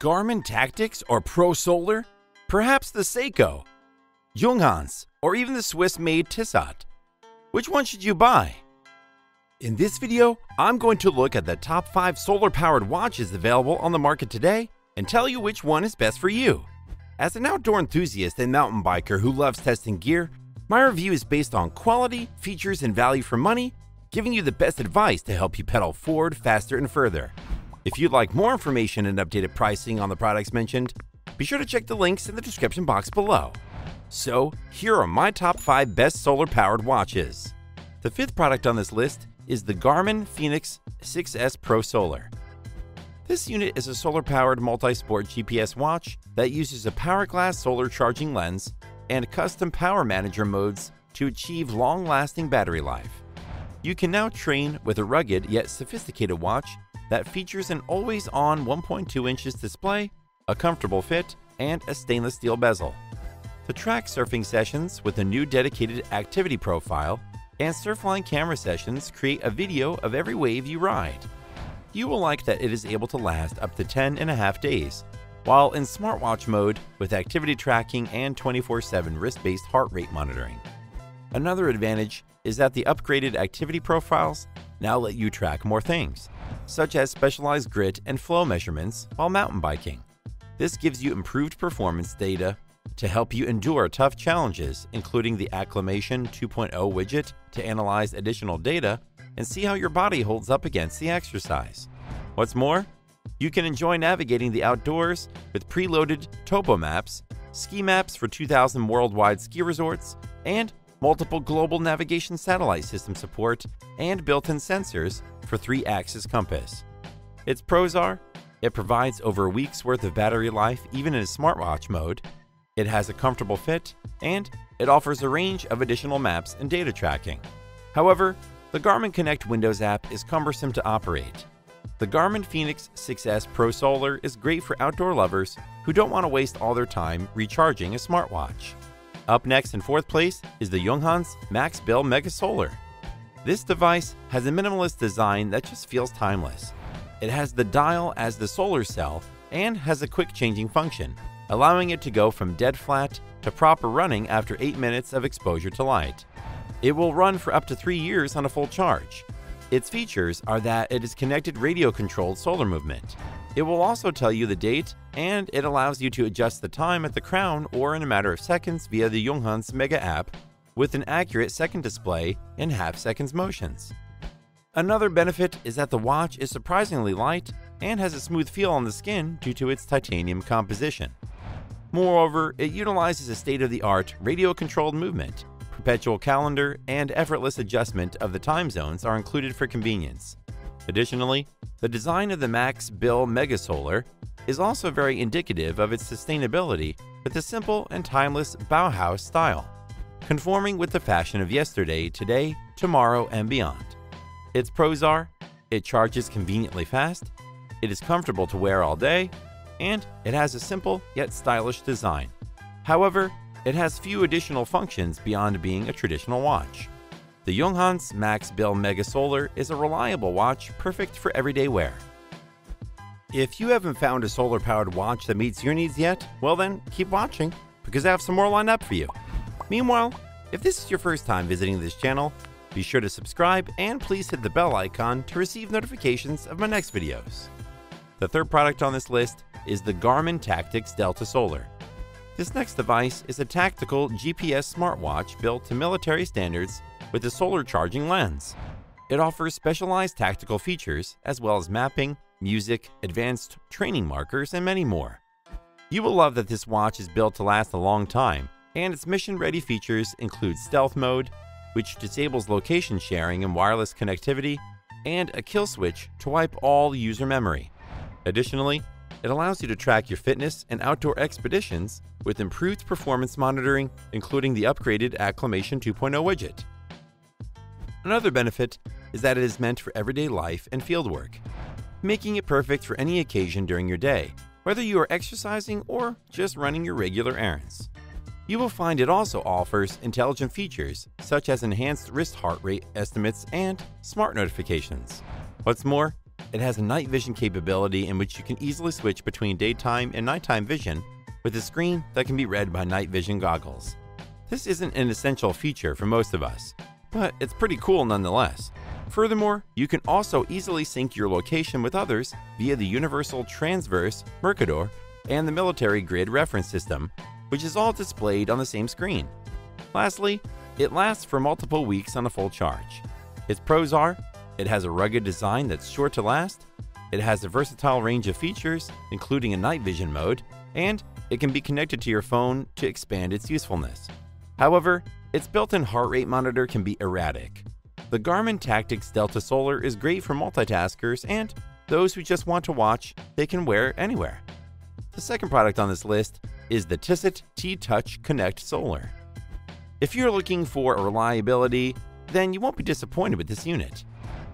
Garmin tactix or Pro Solar? Perhaps the Seiko, Junghans, or even the Swiss-made Tissot? Which one should you buy? In this video, I'm going to look at the top 5 solar-powered watches available on the market today and tell you which one is best for you. As an outdoor enthusiast and mountain biker who loves testing gear, my review is based on quality, features, and value for money, giving you the best advice to help you pedal forward faster and further. If you'd like more information and updated pricing on the products mentioned, be sure to check the links in the description box below. So, here are my top 5 best solar-powered watches. The 5th product on this list is the Garmin Fenix 6S Pro Solar. This unit is a solar-powered multi-sport GPS watch that uses a PowerGlass solar charging lens and custom power manager modes to achieve long-lasting battery life. You can now train with a rugged yet sophisticated watch that features an always-on 1.2 inches display, a comfortable fit, and a stainless steel bezel. To track surfing sessions with a new dedicated activity profile and Surfline camera sessions create a video of every wave you ride. You will like that it is able to last up to 10.5 days, while in smartwatch mode with activity tracking and 24/7 wrist-based heart rate monitoring. Another advantage is that the upgraded activity profiles now let you track more things, such as specialized grit and flow measurements while mountain biking. This gives you improved performance data to help you endure tough challenges, including the Acclimation 2.0 widget to analyze additional data and see how your body holds up against the exercise. What's more, you can enjoy navigating the outdoors with preloaded topo maps, ski maps for 2,000 worldwide ski resorts, and multiple global navigation satellite system support and built-in sensors for 3-axis compass. Its pros are, it provides over a week's worth of battery life even in smartwatch mode, it has a comfortable fit, and it offers a range of additional maps and data tracking. However, the Garmin Connect Windows app is cumbersome to operate. The Garmin Fenix 6S Pro Solar is great for outdoor lovers who don't want to waste all their time recharging a smartwatch. Up next in 4th place is the Junghans Max Bill Mega Solar. This device has a minimalist design that just feels timeless. It has the dial as the solar cell and has a quick changing function, allowing it to go from dead flat to proper running after 8 minutes of exposure to light. It will run for up to 3 years on a full charge. Its features are that it is connected radio-controlled solar movement. It will also tell you the date, and it allows you to adjust the time at the crown or in a matter of seconds via the Junghans Mega App with an accurate second display and half-seconds motions. Another benefit is that the watch is surprisingly light and has a smooth feel on the skin due to its titanium composition. Moreover, it utilizes a state-of-the-art radio-controlled movement. Perpetual calendar and effortless adjustment of the time zones are included for convenience. Additionally, the design of the Max Bill Mega Solar is also very indicative of its sustainability with a simple and timeless Bauhaus style, conforming with the fashion of yesterday, today, tomorrow, and beyond. Its pros are, it charges conveniently fast, it is comfortable to wear all day, and it has a simple yet stylish design. However, it has few additional functions beyond being a traditional watch. The Junghans Max Bill Mega Solar is a reliable watch perfect for everyday wear. If you haven't found a solar-powered watch that meets your needs yet, well then, keep watching, because I have some more lined up for you. Meanwhile, if this is your first time visiting this channel, be sure to subscribe and please hit the bell icon to receive notifications of my next videos. The 3rd product on this list is the Garmin tactix Delta Solar. This next device is a tactical GPS smartwatch built to military standards with a solar charging lens. It offers specialized tactical features as well as mapping, music, advanced training markers, and many more. You will love that this watch is built to last a long time, and its mission-ready features include stealth mode, which disables location sharing and wireless connectivity, and a kill switch to wipe all user memory. Additionally, it allows you to track your fitness and outdoor expeditions with improved performance monitoring, including the upgraded Acclimation 2.0 widget. Another benefit is that it is meant for everyday life and fieldwork, making it perfect for any occasion during your day, whether you are exercising or just running your regular errands. You will find it also offers intelligent features such as enhanced wrist heart rate estimates and smart notifications. What's more, It has a night vision capability in which you can easily switch between daytime and nighttime vision with a screen that can be read by night vision goggles. This isn't an essential feature for most of us, but it's pretty cool nonetheless. Furthermore, you can also easily sync your location with others via the Universal Transverse Mercator and the Military Grid Reference System, which is all displayed on the same screen. Lastly, it lasts for multiple weeks on a full charge. Its pros are, it has a rugged design that's sure to last, it has a versatile range of features, including a night vision mode, and it can be connected to your phone to expand its usefulness. However, its built-in heart rate monitor can be erratic. The Garmin tactix Delta Solar is great for multitaskers and those who just want to watch, they can wear anywhere. The second product on this list is the Tissot T-Touch Connect Solar. If you're looking for reliability, then you won't be disappointed with this unit.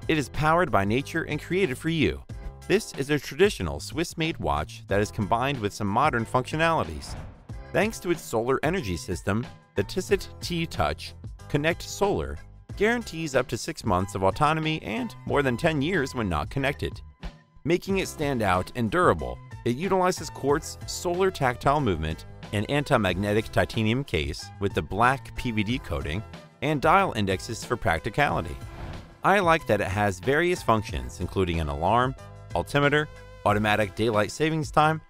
It is powered by nature and created for you. This is a traditional Swiss-made watch that is combined with some modern functionalities. Thanks to its solar energy system, the Tissot T-Touch Connect Solar guarantees up to 6 months of autonomy and more than 10 years when not connected. Making it stand out and durable, it utilizes quartz solar tactile movement, an anti-magnetic titanium case with the black PVD coating, and dial indexes for practicality. I like that it has various functions including an alarm, altimeter, automatic daylight savings time,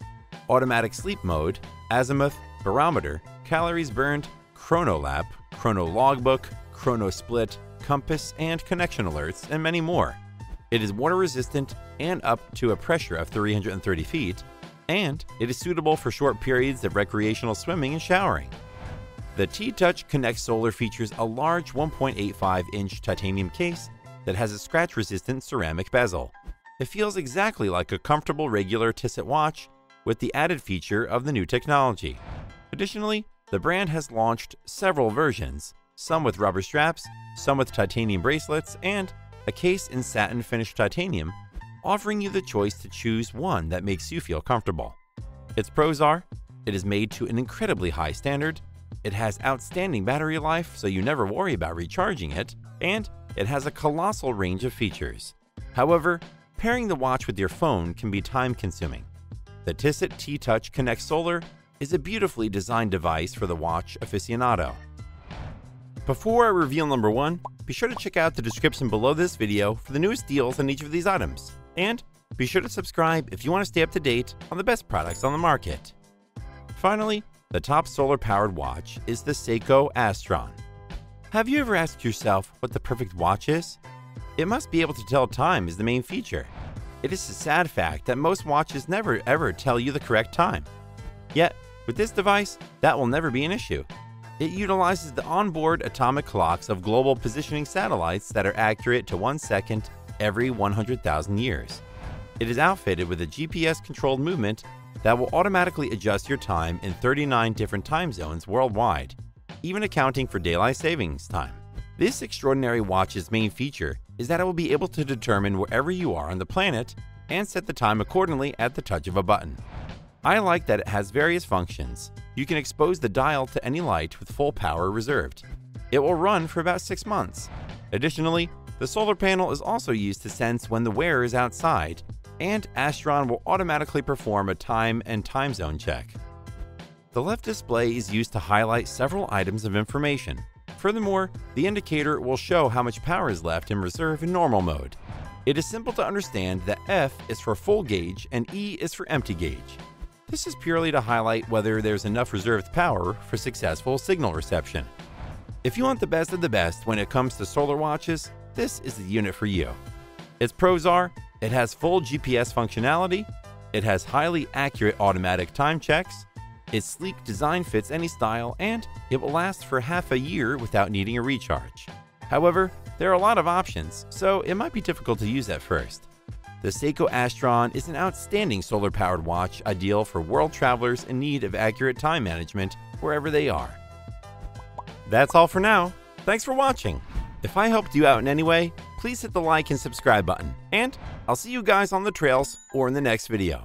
automatic sleep mode, azimuth, barometer, calories burned, chronolap, chrono logbook, chrono split, compass and connection alerts, and many more. It is water resistant and up to a pressure of 330 feet, and it is suitable for short periods of recreational swimming and showering. The T-Touch Connect Solar features a large 1.85-inch titanium case that has a scratch-resistant ceramic bezel. It feels exactly like a comfortable regular Tissot watch with the added feature of the new technology. Additionally, the brand has launched several versions, some with rubber straps, some with titanium bracelets, and a case in satin finished titanium, offering you the choice to choose one that makes you feel comfortable. Its pros are, it is made to an incredibly high standard, it has outstanding battery life so you never worry about recharging it, and it has a colossal range of features. However, pairing the watch with your phone can be time-consuming. The Tissot T-Touch Connect Solar is a beautifully designed device for the watch aficionado. Before I reveal number one, be sure to check out the description below this video for the newest deals on each of these items. And be sure to subscribe if you want to stay up to date on the best products on the market. Finally, the top solar-powered watch is the Seiko Astron. Have you ever asked yourself what the perfect watch is? It must be able to tell time is the main feature. It is a sad fact that most watches never ever tell you the correct time. Yet, with this device, that will never be an issue. It utilizes the onboard atomic clocks of global positioning satellites that are accurate to 1 second every 100,000 years. It is outfitted with a GPS-controlled movement that will automatically adjust your time in 39 different time zones worldwide, even accounting for daylight savings time. This extraordinary watch's main feature is that it will be able to determine wherever you are on the planet and set the time accordingly at the touch of a button. I like that it has various functions. You can expose the dial to any light with full power reserved. It will run for about 6 months. Additionally, the solar panel is also used to sense when the wearer is outside, and Astron will automatically perform a time and time zone check. The left display is used to highlight several items of information. Furthermore, the indicator will show how much power is left in reserve in normal mode. It is simple to understand that F is for full gauge and E is for empty gauge. This is purely to highlight whether there's enough reserved power for successful signal reception. If you want the best of the best when it comes to solar watches, this is the unit for you. Its pros are, it has full GPS functionality, it has highly accurate automatic time checks, its sleek design fits any style, and it will last for half a year without needing a recharge. However, there are a lot of options, so it might be difficult to use at first. The Seiko Astron is an outstanding solar-powered watch ideal for world travelers in need of accurate time management wherever they are. That's all for now. Thanks for watching. If I helped you out in any way, please hit the like and subscribe button, and I'll see you guys on the trails or in the next video.